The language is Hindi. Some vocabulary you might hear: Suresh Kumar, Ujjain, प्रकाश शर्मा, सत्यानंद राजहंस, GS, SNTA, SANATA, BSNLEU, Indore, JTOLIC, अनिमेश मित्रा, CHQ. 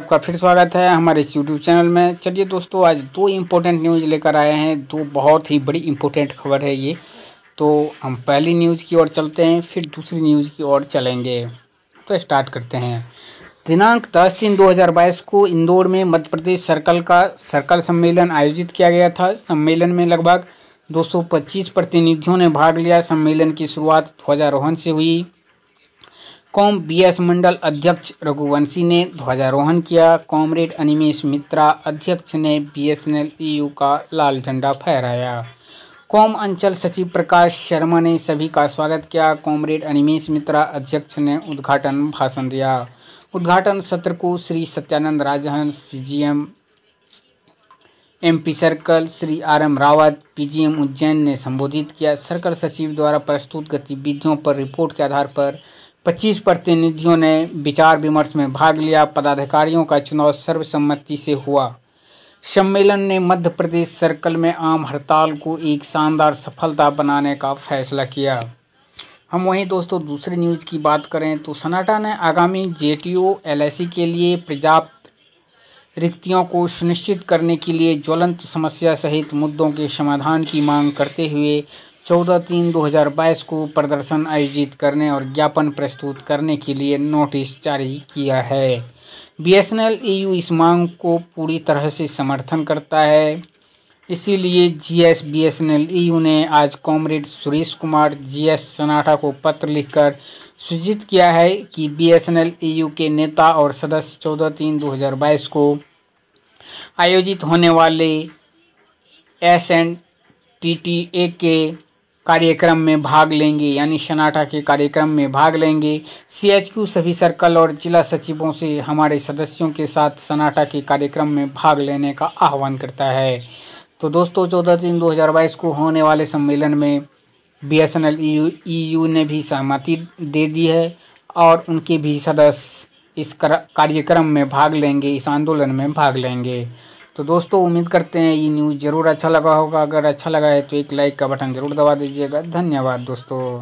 आपका फिर स्वागत है हमारे इस यूट्यूब चैनल में। चलिए दोस्तों, आज दो इम्पोर्टेंट न्यूज़ लेकर आए हैं। दो बहुत ही बड़ी इम्पोर्टेंट खबर है ये। तो हम पहली न्यूज़ की ओर चलते हैं, फिर दूसरी न्यूज़ की ओर चलेंगे। तो स्टार्ट करते हैं। दिनांक 10/3/2022 को इंदौर में मध्य प्रदेश सर्कल का सर्कल सम्मेलन आयोजित किया गया था। सम्मेलन में लगभग 225 प्रतिनिधियों ने भाग लिया। सम्मेलन की शुरुआत ध्वजारोहण से हुई। कॉम बीएस मंडल अध्यक्ष रघुवंशी ने ध्वजारोहण किया। कॉमरेड अनिमेश मित्रा अध्यक्ष ने बीएसएनएलईयू का लाल झंडा फहराया। कॉम अंचल सचिव प्रकाश शर्मा ने सभी का स्वागत किया। कॉमरेड अनिमेश मित्रा अध्यक्ष ने उद्घाटन भाषण दिया। उद्घाटन सत्र को Shri सत्यानंद राजहंस CGM MP circle, Shri RM Rawat PGM Ujjain ने संबोधित किया। सर्कल सचिव द्वारा प्रस्तुत गतिविधियों पर रिपोर्ट के आधार पर 25 प्रतिनिधियों ने विचार विमर्श में भाग लिया। पदाधिकारियों का चुनाव सर्वसम्मति से हुआ। सम्मेलन ने मध्य प्रदेश सर्कल में आम हड़ताल को एक शानदार सफलता बनाने का फैसला किया। हम वहीं दोस्तों दूसरी न्यूज़ की बात करें तो सनाटा ने आगामी JTOLIC के लिए पर्याप्त रिक्तियों को सुनिश्चित करने के लिए ज्वलंत समस्या सहित मुद्दों के समाधान की मांग करते हुए 14/3/2022 को प्रदर्शन आयोजित करने और ज्ञापन प्रस्तुत करने के लिए नोटिस जारी किया है। BSNLEU इस मांग को पूरी तरह से समर्थन करता है। इसीलिए GS BSNLEU ने आज कॉमरेड सुरेश कुमार GS सनाटा को पत्र लिखकर सूचित किया है कि BSNLEU के नेता और सदस्य 14/3/2022 को आयोजित होने वाले SNTA के कार्यक्रम में भाग लेंगे, यानी सनाटा के कार्यक्रम में भाग लेंगे। CHQ सभी सर्कल और जिला सचिवों से हमारे सदस्यों के साथ सनाटा के कार्यक्रम में भाग लेने का आह्वान करता है। तो दोस्तों 14/3/2022 को होने वाले सम्मेलन में BSNLEU ने भी सहमति दे दी है और उनके भी सदस्य इस कार्यक्रम में भाग लेंगे, इस आंदोलन में भाग लेंगे। तो दोस्तों उम्मीद करते हैं ये न्यूज़ ज़रूर अच्छा लगा होगा। अगर अच्छा लगा है तो एक लाइक का बटन ज़रूर दबा दीजिएगा। धन्यवाद दोस्तों।